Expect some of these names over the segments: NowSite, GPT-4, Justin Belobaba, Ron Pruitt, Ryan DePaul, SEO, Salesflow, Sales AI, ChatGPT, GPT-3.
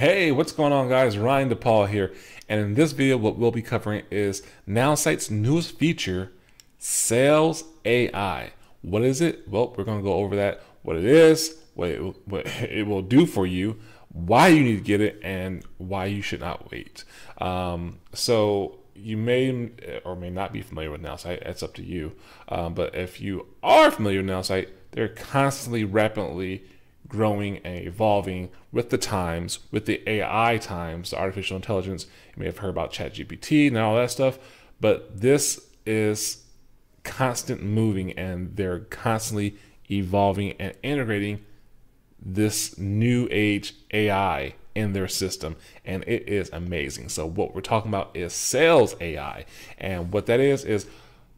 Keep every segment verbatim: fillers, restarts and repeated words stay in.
Hey, what's going on, guys? Ryan DePaul here, and in this video what we'll be covering is NowSite's newest feature, Sales A I. What is it? Well, we're going to go over that, what it is, what it, what it will do for you, why you need to get it, and why you should not wait. Um, so you may or may not be familiar with NowSite. That's up to you. Um, but if you are familiar with NowSite, they're constantly, rapidly growing and evolving with the times, with the A I times, the artificial intelligence. You may have heard about ChatGPT and all that stuff, but this is constant moving, and they're constantly evolving and integrating this new age A I in their system, and it is amazing. So what we're talking about is Sales A I, and what that is is,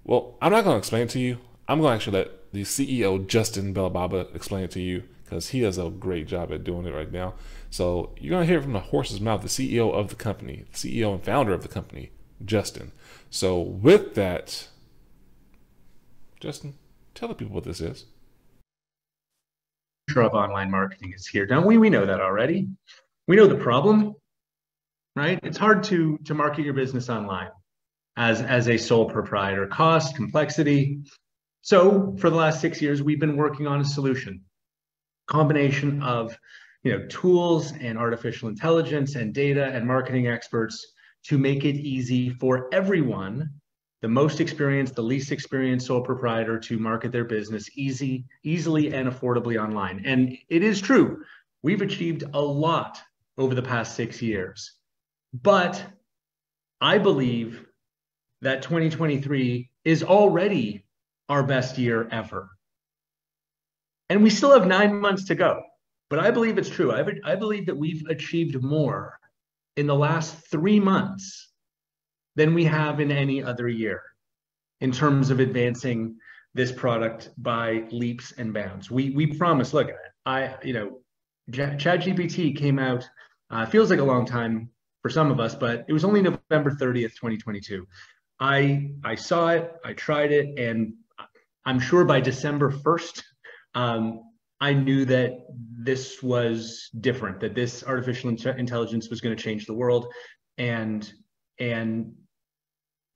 well, I'm not going to explain it to you. I'm going to actually let the C E O, Justin Belobaba, explain it to you, because he does a great job at doing it right now. So you're gonna hear from the horse's mouth, the C E O of the company, the C E O and founder of the company, Justin. So with that, Justin, tell the people what this is. Sure, of online marketing is here, don't we? We know that already. We know the problem, right? It's hard to to market your business online as as a sole proprietor. Cost, complexity. So for the last six years, we've been working on a solution. Combination of, you know, tools and artificial intelligence and data and marketing experts to make it easy for everyone, the most experienced, the least experienced sole proprietor, to market their business easy, easily and affordably online. And it is true, we've achieved a lot over the past six years. But I believe that twenty twenty-three is already our best year ever. And we still have nine months to go, but I believe it's true. I, I believe that we've achieved more in the last three months than we have in any other year in terms of advancing this product by leaps and bounds. We we promise. Look, I you know, ChatGPT came out. Uh, feels like a long time for some of us, but it was only November thirtieth, twenty twenty-two. I I saw it, I tried it, and I'm sure by December first. Um, I knew that this was different, that this artificial in intelligence was going to change the world, and, and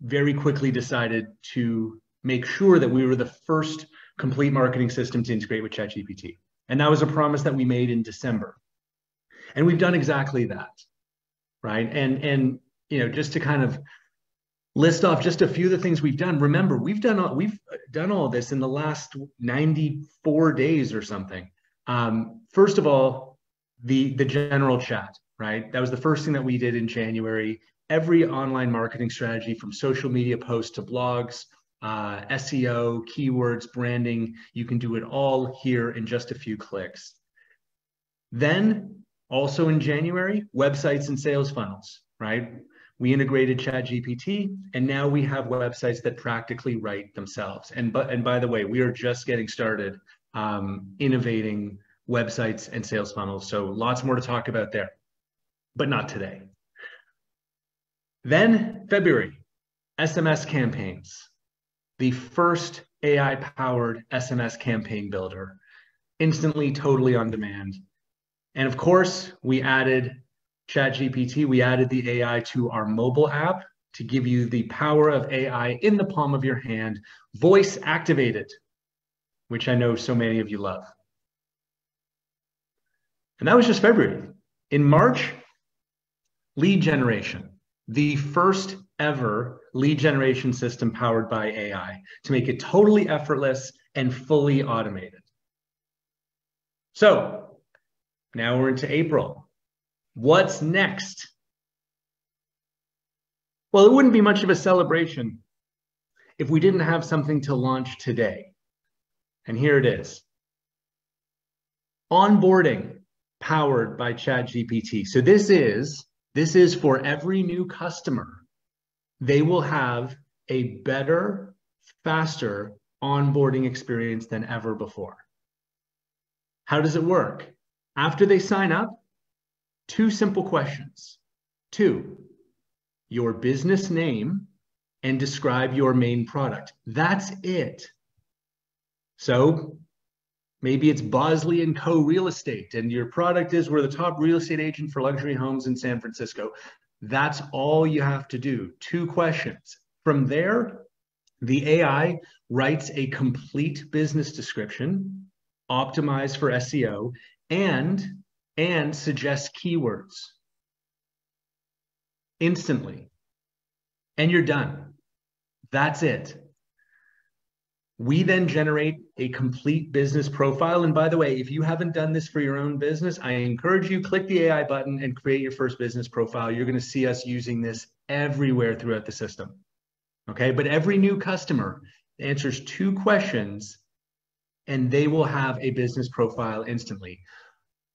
very quickly decided to make sure that we were the first complete marketing system to integrate with ChatGPT. And that was a promise that we made in December. And we've done exactly that, right? And, and you know, just to kind of list off just a few of the things we've done. Remember, we've done all, we've done all this in the last ninety-four days or something. Um, first of all, the the general chat, right? That was the first thing that we did in January. Every online marketing strategy, from social media posts to blogs, uh, S E O, keywords, branding, you can do it all here in just a few clicks. Then, also in January, websites and sales funnels, right? We integrated ChatGPT, and now we have websites that practically write themselves. And, but, and by the way, we are just getting started um, innovating websites and sales funnels. So lots more to talk about there, but not today. Then February, S M S campaigns, the first A I-powered S M S campaign builder, instantly, totally on demand. And of course, we added ChatGPT, we added the A I to our mobile app to give you the power of A I in the palm of your hand, voice activated, which I know so many of you love. And that was just February. In March, lead generation, the first ever lead generation system powered by A I to make it totally effortless and fully automated. So now we're into April. What's next? Well, it wouldn't be much of a celebration if we didn't have something to launch today. And here it is. Onboarding powered by ChatGPT. So this is, this is for every new customer. They will have a better, faster onboarding experience than ever before. How does it work? After they sign up, two simple questions. Two, your business name and describe your main product. That's it. So Maybe it's Bosley and Co. Real Estate, and your product is, we're the top real estate agent for luxury homes in San Francisco. That's all you have to do. Two questions. From there, the A I writes a complete business description, optimized for S E O, and, and suggests keywords instantly. And you're done. That's it. We then generate a complete business profile. And by the way, if you haven't done this for your own business, I encourage you, click the A I button and create your first business profile. You're going to see us using this everywhere throughout the system. Okay, but every new customer answers two questions and they will have a business profile instantly.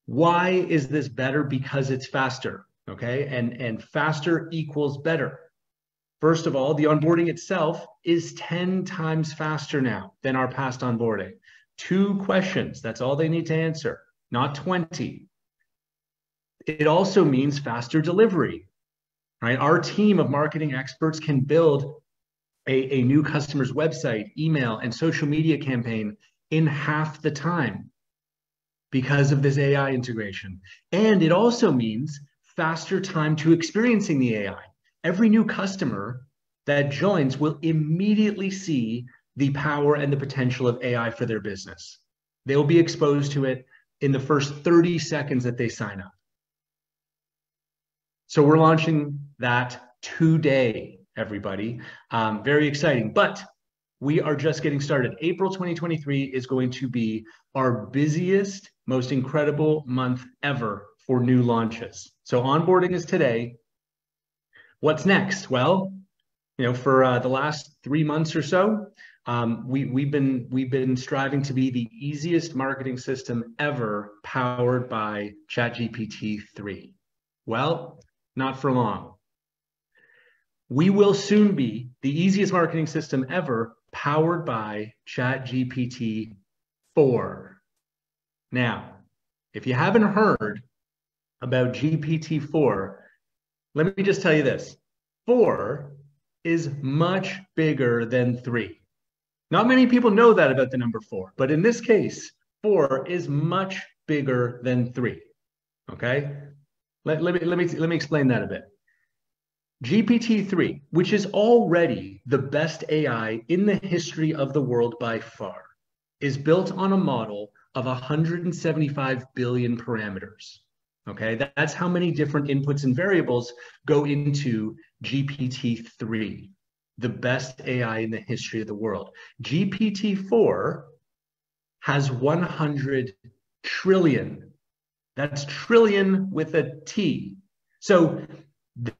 Why is this better? Because it's faster, okay? And, and faster equals better. First of all, the onboarding itself is ten times faster now than our past onboarding. Two questions, that's all they need to answer, not twenty. It also means faster delivery, right? Our team of marketing experts can build a, a new customer's website, email, and social media campaign in half the time because of this A I integration. And it also means faster time to experiencing the A I. Every new customer that joins will immediately see the power and the potential of A I for their business. They will be exposed to it in the first thirty seconds that they sign up. So we're launching that today, everybody. Um, very exciting, but we are just getting started. April twenty twenty-three is going to be our busiest, most incredible month ever for new launches. So onboarding is today. What's next? Well, you know, for uh, the last three months or so, um, we, we've been we've been striving to be the easiest marketing system ever, powered by ChatGPT three. Well, not for long. We will soon be the easiest marketing system ever, powered by ChatGPT four. Now, if you haven't heard about G P T four, let me just tell you this, four is much bigger than three. Not many people know that about the number four, but in this case, four is much bigger than three, okay? Let, let, me, let, me, let me explain that a bit. G P T three, which is already the best A I in the history of the world by far, is built on a model of one hundred seventy-five billion parameters. Okay, that's how many different inputs and variables go into G P T three, the best A I in the history of the world. G P T four has one hundred trillion. That's trillion with a T. So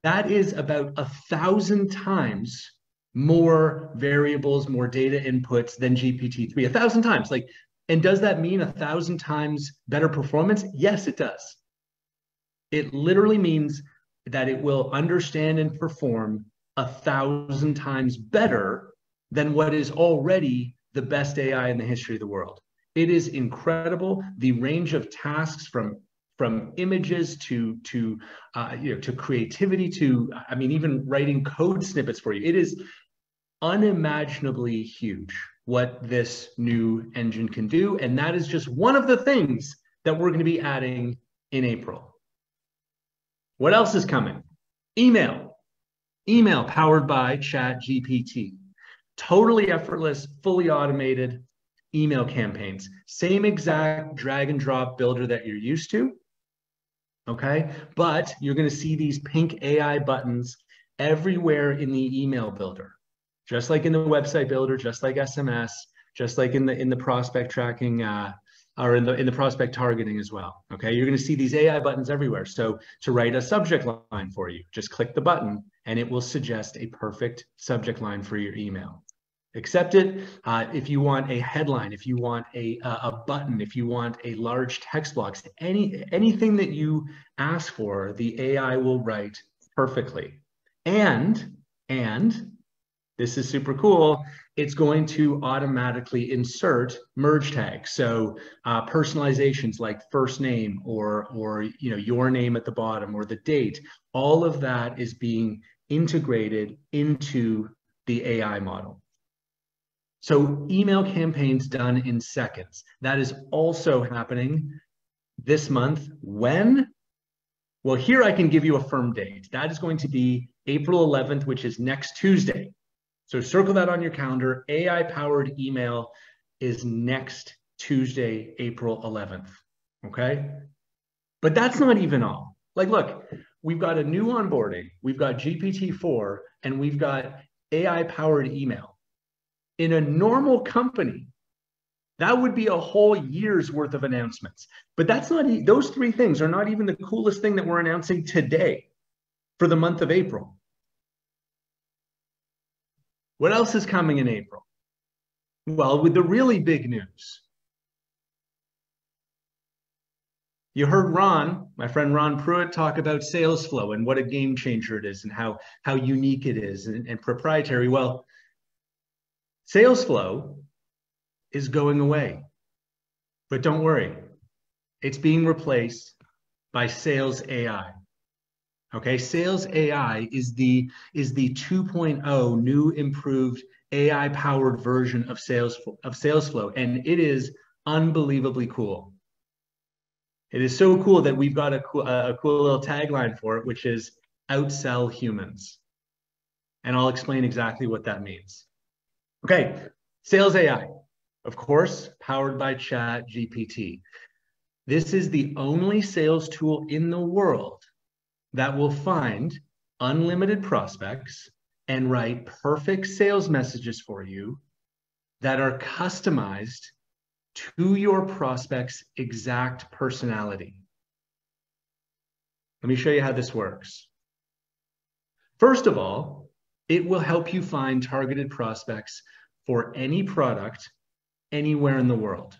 that is about a thousand times more variables, more data inputs than G P T three, a thousand times. Like, and does that mean a thousand times better performance? Yes, it does. It literally means that it will understand and perform a thousand times better than what is already the best A I in the history of the world. It is incredible. The range of tasks from, from images to, to, uh, you know, to creativity to, I mean, even writing code snippets for you. It is unimaginably huge what this new engine can do. And that is just one of the things that we're going to be adding in April. What else is coming? Email. Email powered by ChatGPT. Totally effortless, fully automated email campaigns. Same exact drag and drop builder that you're used to, okay? But you're gonna see these pink A I buttons everywhere in the email builder. Just like in the website builder, just like S M S, just like in the, in the prospect tracking uh, or in the, in the prospect targeting as well, okay? You're gonna see these A I buttons everywhere. So to write a subject line for you, just click the button and it will suggest a perfect subject line for your email. Accept it. Uh, if you want a headline, if you want a, uh, a button, if you want a large text block, any, anything that you ask for, the A I will write perfectly. And, and, this is super cool. It's going to automatically insert merge tags. So uh, personalizations like first name or, or you know, your name at the bottom or the date, all of that is being integrated into the A I model. So email campaigns done in seconds. That is also happening this month. When? Well, here I can give you a firm date. That is going to be April eleventh, which is next Tuesday. So circle that on your calendar. A I-powered email is next Tuesday, April eleventh, okay? But that's not even all. Like, look, we've got a new onboarding. We've got G P T four, and we've got A I-powered email. In a normal company, that would be a whole year's worth of announcements. But that's not, those three things are not even the coolest thing that we're announcing today for the month of April. What else is coming in April? Well, with the really big news. You heard Ron, my friend Ron Pruitt, talk about Salesflow and what a game changer it is and how, how unique it is and, and proprietary. Well, Salesflow is going away, but don't worry, it's being replaced by Sales A I. Okay, Sales A I is the is the two point oh new improved A I-powered version of Sales of Salesflow, and it is unbelievably cool. It is so cool that we've got a cool, a cool little tagline for it, which is "Outsell humans," and I'll explain exactly what that means. Okay, Sales A I. Of course, powered by ChatGPT. This is the only sales tool in the world that will find unlimited prospects and write perfect sales messages for you that are customized to your prospect's exact personality. Let me show you how this works. First of all, it will help you find targeted prospects for any product anywhere in the world.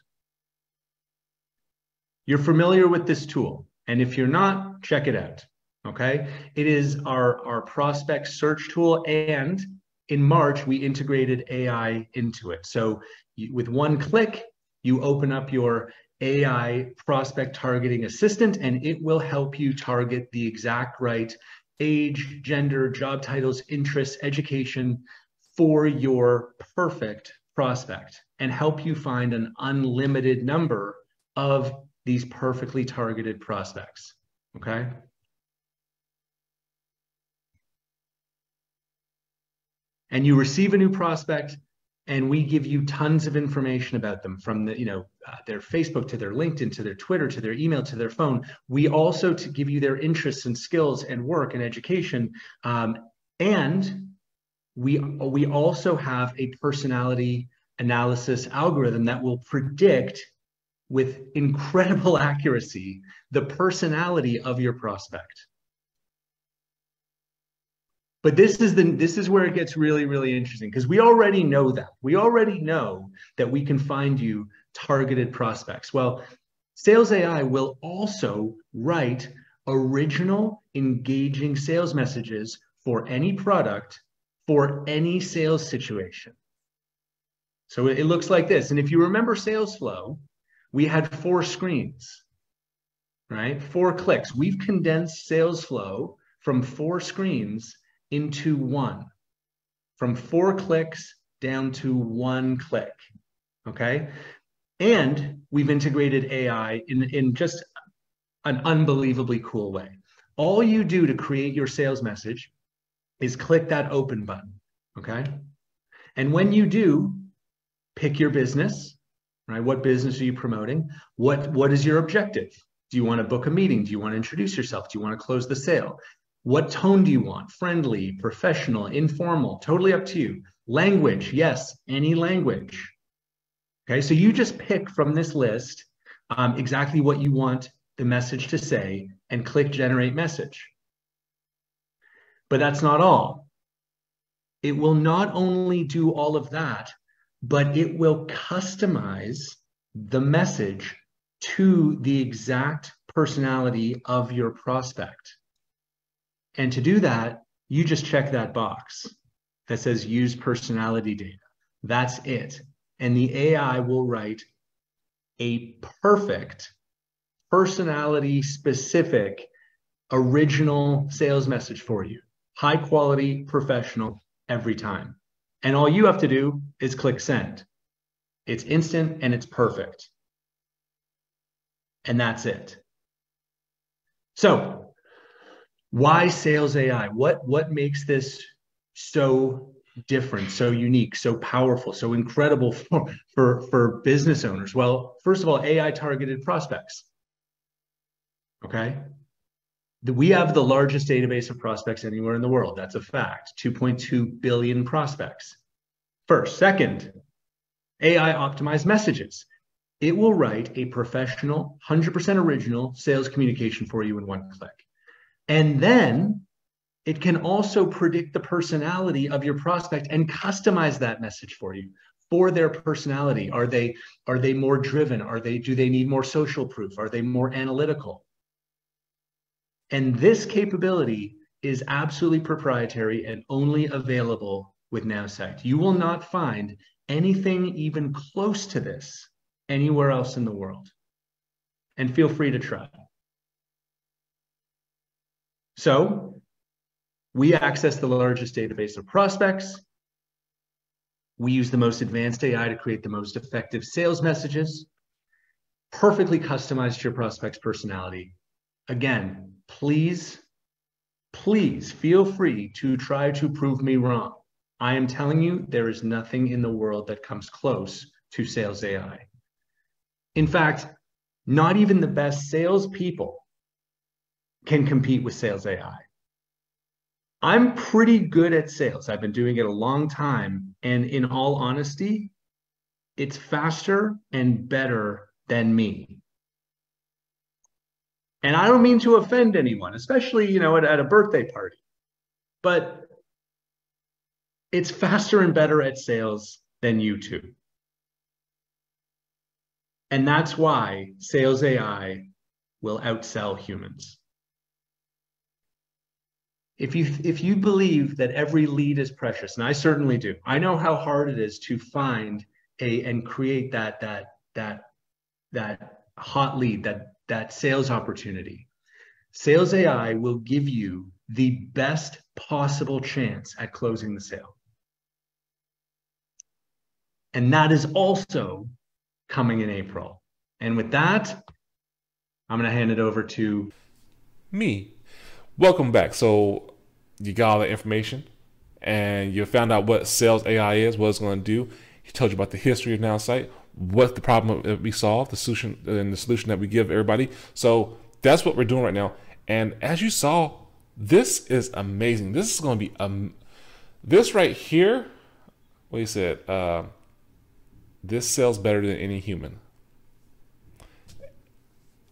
You're familiar with this tool, and if you're not, check it out, okay? It is our, our prospect search tool, and in March, we integrated A I into it. So you, with one click, you open up your A I prospect targeting assistant, and it will help you target the exact right age, gender, job titles, interests, education for your perfect prospect, and help you find an unlimited number of these perfectly targeted prospects, okay? And you receive a new prospect, and we give you tons of information about them, from the, you know, uh, their Facebook to their LinkedIn, to their Twitter, to their email, to their phone. We also to give you their interests and skills and work and education, um, and We, we also have a personality analysis algorithm that will predict with incredible accuracy the personality of your prospect. But this is, the, this is where it gets really, really interesting, because we already know that. We already know that we can find you targeted prospects. Well, Sales A I will also write original, engaging sales messages for any product, for any sales situation. So it looks like this. And if you remember Salesflow, we had four screens, right? Four clicks. We've condensed Salesflow from four screens into one, from four clicks down to one click, okay? And we've integrated A I in, in just an unbelievably cool way. All you do to create your sales message is click that open button, okay? And when you do, pick your business, right? What business are you promoting? What, what is your objective? Do you wanna book a meeting? Do you wanna introduce yourself? Do you wanna close the sale? What tone do you want? Friendly, professional, informal, totally up to you. Language, yes, any language. Okay, so you just pick from this list um, exactly what you want the message to say and click generate message. But that's not all. It will not only do all of that, but it will customize the message to the exact personality of your prospect. And to do that, you just check that box that says use personality data. That's it. And the A I will write a perfect personality-specific original sales message for you. High quality, professional, every time. And all you have to do is click send. It's instant and it's perfect. And that's it. So why Sales A I? What, what makes this so different, so unique, so powerful, so incredible for, for, for business owners? Well, first of all, A I targeted prospects. Okay. We have the largest database of prospects anywhere in the world. That's a fact. two point two billion prospects. First. Second, A I optimized messages. It will write a professional, one hundred percent original sales communication for you in one click. And then it can also predict the personality of your prospect and customize that message for you, for their personality. Are they, are they more driven? Are they, do they need more social proof? Are they more analytical? And this capability is absolutely proprietary and only available with NowSite. You will not find anything even close to this anywhere else in the world. And feel free to try. So we access the largest database of prospects. We use the most advanced A I to create the most effective sales messages, perfectly customized to your prospect's personality. Again, please, please feel free to try to prove me wrong. I am telling you, there is nothing in the world that comes close to Sales A I. In fact, not even the best salespeople can compete with Sales A I. I'm pretty good at sales. I've been doing it a long time. And in all honesty, it's faster and better than me. And I don't mean to offend anyone, especially, you know, at, at a birthday party, but it's faster and better at sales than YouTube. And that's why Sales A I will outsell humans. If you, if you believe that every lead is precious, and I certainly do, I know how hard it is to find a, and create that, that, that, that hot lead, that, that sales opportunity. Sales A I will give you the best possible chance at closing the sale. And that is also coming in April. And with that, I'm going to hand it over to me. Welcome back. So you got all the information and you found out what Sales A I is, what it's going to do. He told you about the history of NowSite, what the problem that we solve, the solution, and the solution that we give everybody. So that's what we're doing right now. And as you saw, this is amazing. This is going to be um, this right here. What he said. Uh, This sells better than any human.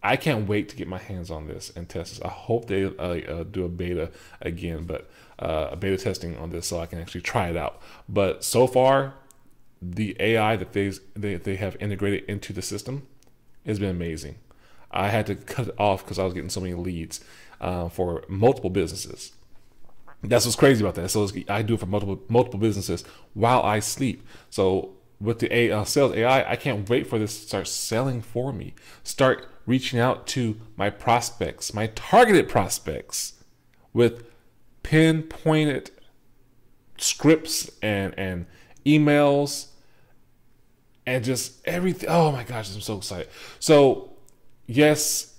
I can't wait to get my hands on this and test this. I hope they uh, uh, do a beta again, but uh, a beta testing on this so I can actually try it out. But so far, the A I that they, they, they have integrated into the system has been amazing. I had to cut it off because I was getting so many leads uh, for multiple businesses. That's what's crazy about that. So I do it for multiple, multiple businesses while I sleep. So with the A, uh, Sales A I, I can't wait for this to start selling for me. Start reaching out to my prospects, my targeted prospects, with pinpointed scripts and, and emails and just everything. Oh my gosh, I'm so excited. So yes,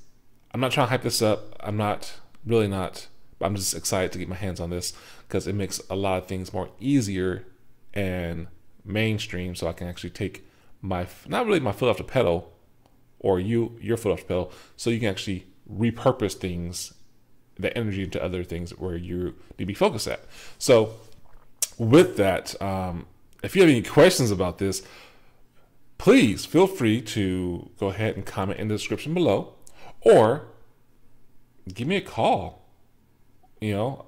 I'm not trying to hype this up. I'm not, really not. I'm just excited to get my hands on this because it makes a lot of things more easier and mainstream, so I can actually take my, not really my foot off the pedal, or you your foot off the pedal, so you can actually repurpose things, the energy, into other things where you need to be focused at. So with that, um, if you have any questions about this, please feel free to go ahead and comment in the description below, or give me a call. You know,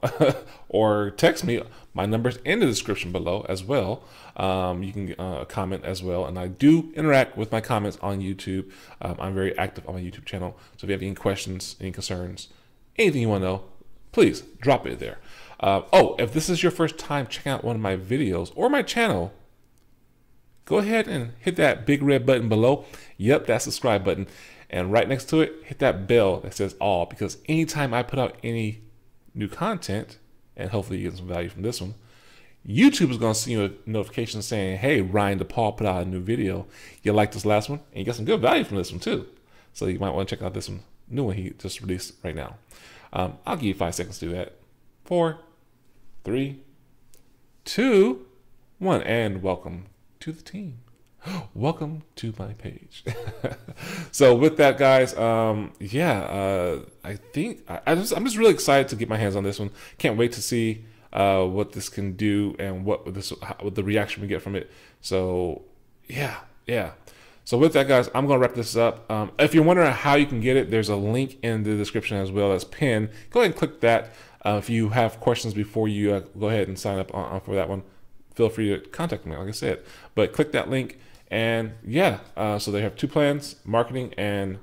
or text me. My number's in the description below as well. Um, you can uh, comment as well. And I do interact with my comments on YouTube. Um, I'm very active on my YouTube channel. So if you have any questions, any concerns, anything you want to know, please drop it there. Uh, oh, if this is your first time checking out one of my videos or my channel, go ahead and hit that big red button below. Yep, that subscribe button. And right next to it, hit that bell that says all, because anytime I put out any new content, and hopefully you get some value from this one, YouTube is going to send you a notification saying, hey, Ryan DePaul put out a new video. You like this last one? And you get some good value from this one too. So you might want to check out this one, new one he just released right now. Um, I'll give you five seconds to do that. Four, three, two, one. And welcome to the team. Welcome to my page. So with that, guys, um, yeah, uh, I think I, I just, I'm just really excited to get my hands on this one. Can't wait to see uh, what this can do and what this, how, what the reaction we get from it. So yeah, yeah. So with that, guys, I'm gonna wrap this up. Um, if you're wondering how you can get it, there's a link in the description as well as pinned. Go ahead and click that. Uh, if you have questions before you uh, go ahead and sign up on, on for that one, feel free to contact me, like I said. But click that link. And yeah, uh, so they have two plans, marketing and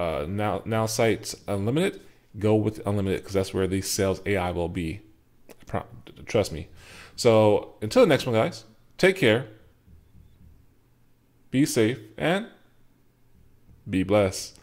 uh, now NowSite unlimited. Go with unlimited because that's where the sales A I will be. Trust me. So until the next one, guys, take care, be safe, and be blessed.